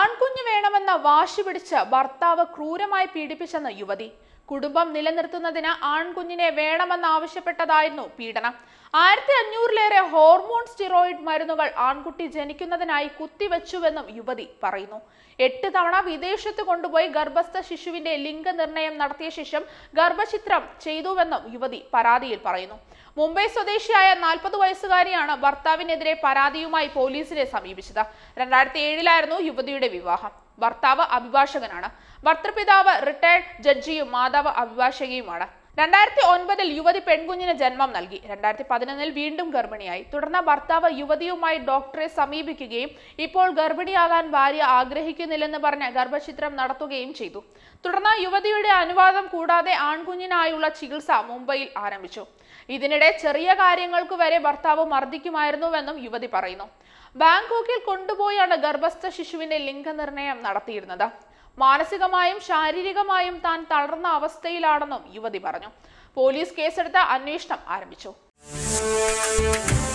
ആൺകുഞ്ഞ് വേണമെന്ന വാശി പിടിച്ച് ഭർത്താവ് ക്രൂരമായി പീഡിപ്പിച്ചെന്ന് യുവതി. കുടുംബം നിലനിർത്തുന്നതിന് ആൺകുഞ്ഞിനെ വേണമെന്നാവശ്യപ്പെട്ടതായിരുന്നു പീഡനം. 1500-ലേറെ ഹോർമോൺ സ്റ്റിറോയിഡ് മരുന്നുകൾ ആൺകുട്ടി ജനിക്കുന്നതിനായി കുത്തിവെച്ചുവെന്നും യുവതി പറയുന്നു. 8 തവണ വിദേശത്ത് കൊണ്ടുപോയി ഗർഭസ്ഥ ശിശുവിന്റെ ലിംഗനിർണയം നടത്തിയ ശേഷം ഗർഭഛിദ്രം ചെയ്തുവെന്നും യുവതി പരാതിയിൽ പറയുന്നു. മുംബൈ സ്വദേശിയായ 40 വയസ്സുകാരിയാണ് ഭർത്താവിനെതിരെ പരാതിയുമായി പോലീസിനെ സമീപിച്ചത്. 2007-ലായിരുന്നു യുവതിയുടെ വിവാഹം. ഭർത്താവ് അഭിഭാഷകനാണ്. ഭർത്തൃപിതാവ് റിട്ടയർഡ് ജഡ്ജിയും മാതാവ് അഭിഭാഷകയുമാണ്. 2009-ൽ യുവതി പെൺകുഞ്ഞിന് ജന്മം നൽകി. 2011-ൽ വീണ്ടും ഗർഭിണിയായി. തുടർന്ന് ഭർത്താവ് യുവതിയുമായി ഡോക്ടറെ സമീപിക്കുകയും ഇപ്പോൾ ഗർഭിണിയാകാൻ ഭാര്യ ആഗ്രഹിക്കുന്നില്ലെന്ന് പറഞ്ഞ് ഗർഭഛിദ്രം നടത്തുകയും ചെയ്തു. തുടർന്ന് യുവതിയുടെ അനുവാദം കൂടാതെ ആൺകുഞ്ഞിനായുള്ള ചികിത്സ മുംബൈയിൽ ആരംഭിച്ചു. ഇതിനിടെ ചെറിയ കാര്യങ്ങൾക്ക് വരെ ഭർത്താവ് മർദ്ദിക്കുമായിരുന്നുവെന്നും യുവതി പറയുന്നു. ബാങ്കോക്കിൽ കൊണ്ടുപോയാണ് ഗർഭസ്ഥ ശിശുവിന്റെ ലിംഗനിർണയം നടത്തിയിരുന്നത്. മാനസികമായും ശാരീരികമായും താൻ തളർന്ന അവസ്ഥയിലാണെന്നും യുവതി പറഞ്ഞു. പോലീസ് കേസെടുത്ത് അന്വേഷണം ആരംഭിച്ചു.